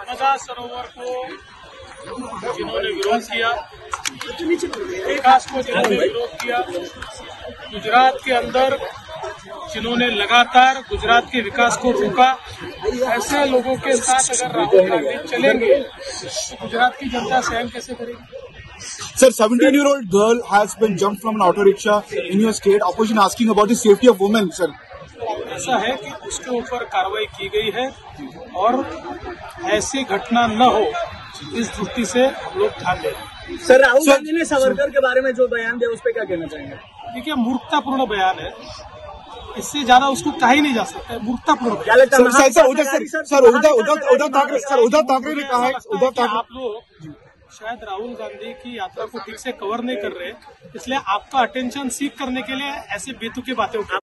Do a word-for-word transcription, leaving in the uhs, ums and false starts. नर्मदा सरोवर को जिन्होंने विरोध किया, विकास को जिन्होंने विरोध किया, गुजरात के अंदर जिन्होंने लगातार गुजरात के विकास को रोका, ऐसे लोगों के साथ अगर राहुल गांधी चलेंगे तो गुजरात की जनता सहन कैसे करेगी? Sir, seventeen-year-old girl has been jumped from an auto rickshaw in your state. Opposition asking about the safety of women, sir. ऐसा है कि उसके ऊपर कार्रवाई की गई है और ऐसी घटना न हो इस दृष्टि से हम लोग ध्यान दें। सर, राहुल गांधी ने सावरकर के बारे में जो बयान दिया उस पर क्या कहना चाहेंगे? देखिए, मूर्खतापूर्ण बयान है, इससे ज्यादा उसको कहा ही नहीं जा सकता है, मूर्खतापूर्ण। सर उद्धव ठाकरे सर उद्धव ठाकरे ने कहा है, उद्धव ठाकरे आप लोग शायद राहुल गांधी की यात्रा को ठीक से कवर नहीं कर रहे, इसलिए आपका अटेंशन सीख करने के लिए ऐसे बेतुके बातें उठा